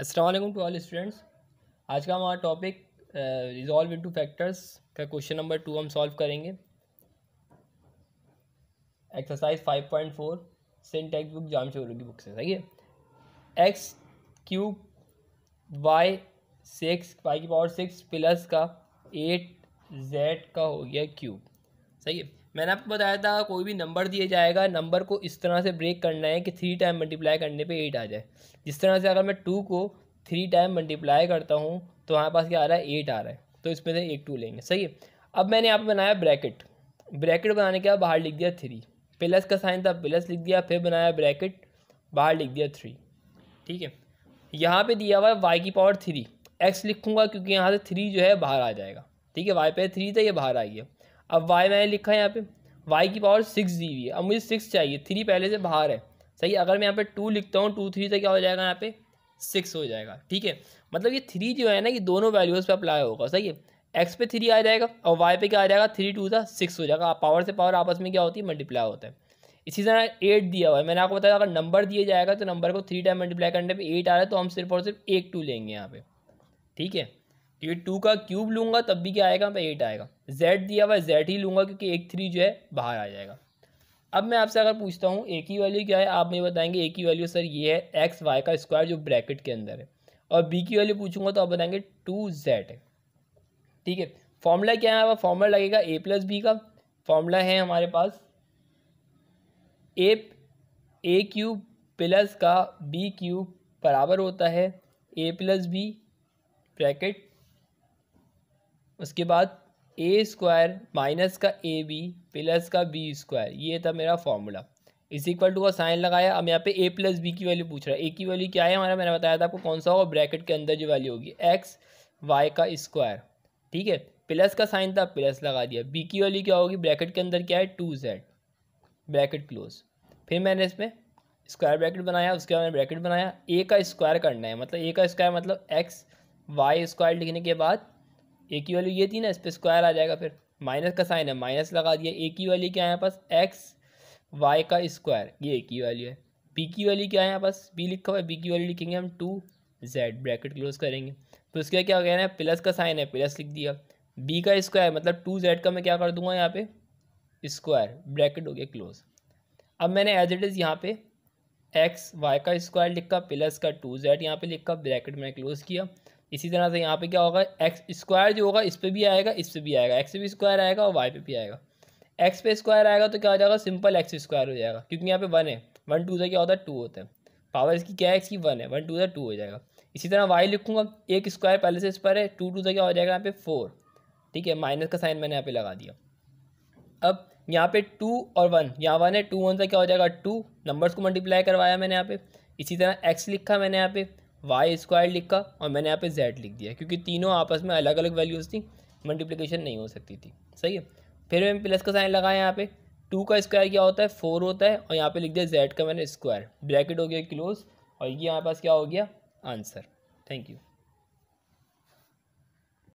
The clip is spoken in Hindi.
अस्सलाम वालेकुम टू ऑल स्टूडेंट्स। आज का हमारा टॉपिक रिजॉल्व इनटू फैक्टर्स का क्वेश्चन नंबर 2 हम सॉल्व करेंगे। एक्सरसाइज 5.4 सिंटेक्स बुक जामशोरो की बुक से, सही है। एक्स क्यूब वाई 6 वाई की पावर 6 प्लस का 8 जेड का हो गया क्यूब, सही है। मैंने आपको बताया था कोई भी नंबर दिया जाएगा, नंबर को इस तरह से ब्रेक करना है कि 3 टाइम मल्टीप्लाई करने पे 8 आ जाए। जिस तरह से अगर मैं 2 को 3 टाइम मल्टीप्लाई करता हूँ तो हमारे पास क्या आ रहा है, 8 आ रहा है। तो इसमें से 1 2 लेंगे, सही है। अब मैंने यहाँ पर बनाया ब्रैकेट, ब्रैकेट बनाने के बाद बाहर लिख दिया 3, प्लस का साइन था प्लस लिख दिया, फिर बनाया ब्रैकेट बाहर लिख दिया 3, ठीक है। यहाँ पर दिया हुआ है वाई की पावर 3, एक्स लिखूँगा क्योंकि यहाँ से 3 जो है बाहर आ जाएगा, ठीक है। वाई पे 3 था, ये बाहर आ गया। अब वाई मैंने लिखा है यहाँ पे, वाई की पावर 6 दी हुई है। अब मुझे 6 चाहिए, 3 पहले से बाहर है, सही। अगर मैं यहाँ पे 2 लिखता हूँ, 2 3 से क्या हो जाएगा, यहाँ पे 6 हो जाएगा, ठीक है। मतलब ये 3 जो है ना, ये दोनों वैल्यूज़ पे अप्लाई होगा, सही है। एक्स पे 3 आ जाएगा और वाई पे क्या आ जाएगा, 3 2 था 6 हो जाएगा। पावर से पावर आपस में क्या होती है, मल्टीप्लाई होता है। इसी तरह 8 दिया हुआ है, मैंने आपको बताया अगर नंबर दिया जाएगा तो नंबर को 3 टाइम मल्टीप्लाई करने पर 8 आ रहा है, तो हम सिर्फ और सिर्फ 1 2 लेंगे यहाँ पे, ठीक है। ये 2 का क्यूब लूँगा तब भी क्या आएगा, मैं 8 आएगा। z दिया हुआ है, z ही लूँगा क्योंकि 1 3 जो है बाहर आ जाएगा। अब मैं आपसे अगर पूछता हूँ एक ही वैल्यू क्या है, आप मुझे बताएंगे एक ही वैल्यू सर ये है x y का स्क्वायर जो ब्रैकेट के अंदर है, और b की वैल्यू पूछूंगा तो आप बताएंगे 2z है, ठीक है। फॉर्मूला क्या है, अब फॉर्मूला लगेगा a प्लस बी का। फॉर्मूला है हमारे पास a क्यूब प्लस का b क्यूब बराबर होता है a प्लस बी ब्रैकेट, उसके बाद ए स्क्वायर माइनस का ए बी प्लस का बी स्क्वायर, ये था मेरा फॉर्मूला। इज इक्वल टू का साइन लगाया। अब यहाँ पे ए प्लस बी की वैल्यू पूछ रहा है, ए की वैल्यू क्या है हमारा, मैंने बताया था आपको कौन सा होगा, ब्रैकेट के अंदर जो वैल्यू होगी एक्स वाई का स्क्वायर, ठीक है। प्लस का साइन था प्लस लगा दिया, बी की वैल्यू क्या होगी, ब्रैकेट के अंदर क्या है 2z ब्रैकेट क्लोज। फिर मैंने इसमें स्क्वायर ब्रैकेट बनाया, उसके बाद मैंने ब्रैकेट बनाया, ए का स्क्वायर करना है, मतलब ए का स्क्वायर मतलब एक्स वाई स्क्वायर लिखने के बाद ए की वैल्यू ये थी ना, इस पर स्क्वायर आ जाएगा, फिर माइनस का साइन है माइनस लगा दिया। ए की वैल्यू क्या है यहाँ पास, एक्स वाई का स्क्वायर, ये ए की वैल्यू है। बी की वैल्यू क्या है यहाँ पास, बी लिखा हुआ है, बी की वैल्यू लिखेंगे हम 2z ब्रैकेट क्लोज करेंगे। तो उसके क्या हो गया ना, प्लस का साइन है प्लस लिख दिया, बी का स्क्वायर मतलब 2z का मैं क्या कर दूंगा यहाँ पे स्क्वायर ब्रैकेट हो गया क्लोज। अब मैंने एज इट इज़ यहाँ पे एक्स वाई का स्क्वायर लिखा प्लस का 2z यहाँ पे लिखा, ब्रैकेट मैंने क्लोज़ किया। इसी तरह से यहाँ पे क्या होगा, एक्स स्क्वायर जो होगा इस पे भी आएगा, इस पे भी आएगा, एक्स पे भी स्क्वायर आएगा और वाई पे भी आएगा। एक्स पे स्क्वायर आएगा तो क्या हो जाएगा, सिंपल एक्स स्क्वायर हो जाएगा क्योंकि यहाँ पे 1 है, 1 2 से क्या होता है 2 होता है, पावर इसकी क्या है एक्स की 1 है, 1 2 से 2 हो जाएगा। इसी तरह वाई लिखूंगा, एक स्क्वायर पहले से इस पर है, 2 2 से क्या हो जाएगा यहाँ पे 4, ठीक है। माइनस का साइन मैंने यहाँ पे लगा दिया। अब यहाँ पे 2 और 1, यहाँ 1 है, 2 1 से क्या हो जाएगा 2, नंबर्स को मल्टीप्लाई करवाया मैंने यहाँ पे। इसी तरह एक्स लिखा मैंने यहाँ पे, वाई स्क्वायर लिखा और मैंने यहाँ पे z लिख दिया क्योंकि तीनों आपस में अलग अलग वैल्यूज़ थी, मल्टीप्लिकेशन नहीं हो सकती थी, सही है। फिर मैंने प्लस का साइन लगाया यहाँ पे, 2 का स्क्वायर क्या होता है 4 होता है, और यहाँ पे लिख दिया z का मैंने स्क्वायर ब्रैकेट हो गया क्लोज, और ये हमारे पास क्या हो गया आंसर। Thank you.